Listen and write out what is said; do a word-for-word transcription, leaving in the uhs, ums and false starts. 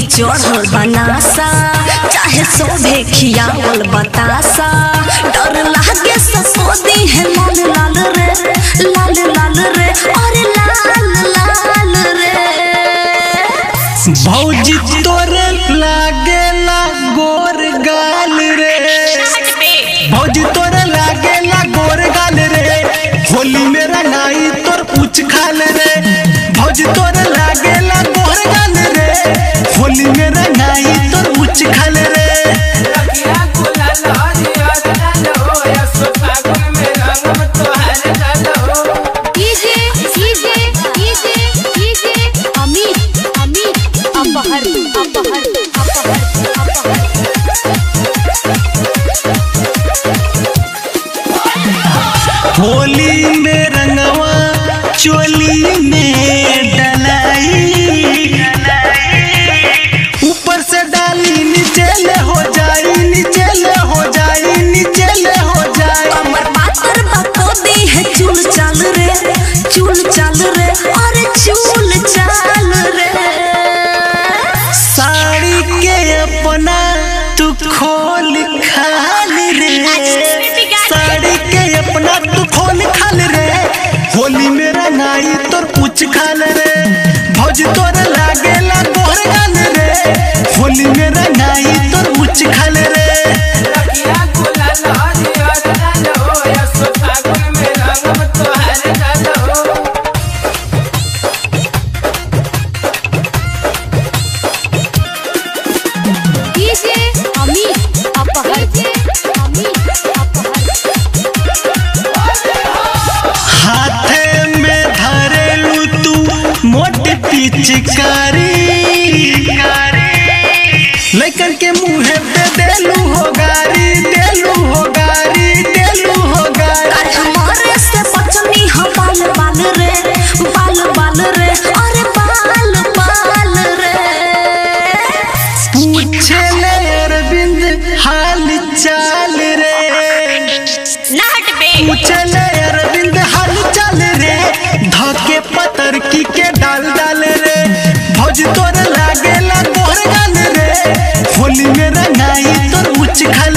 चढ़ल बनासा चाहे सोभे खियावल बतासा डर लागे ससोदी है लाल लाल रे लाल लाल रे और लाल लाल रे भौजी तोरे लागे ला गोर गाल रे भौजी तोरे लागे ला गोर गाल रे होली मेरा नाई तोर पूछ खाल रे भौजी तोरे लागे ला गोर गाल रे होली मेरा नाई तोर पूछ खाल रे लगिया गुलाल हरि हरि लाल हो या सागुन में रंग तोहार लाल हो DJ DJ DJ DJ Amit Amit अपहर अपहर अपहर अपहर होली में रंगवा चोली में होली मेरा नाई तोर पूछ खाल रे भौजी तोर लागे ला गोर गाल रे होली मेरा नाई तोर पूछ खाल रे लगिया गुलाल हरि हरि लाल हो या सागुन में रंग तोहार लाल हो डीजे अमित अपहर अमित चिकारी लेकर के मुहे पे देलू हो गारी देलू हो गारी देलू हो गारी हमारे से बचनी हो बाल बाल रे बाल बाल रे अरे बाल बाल रे पूछे ले अरविंद हाल चाल रे पूछे ले अरविंद हाल चाल रे धके पतर की के डाल डाल भौजी तोर लागे ला गोर गाल रे होली मेरा नाई तोर उच खाल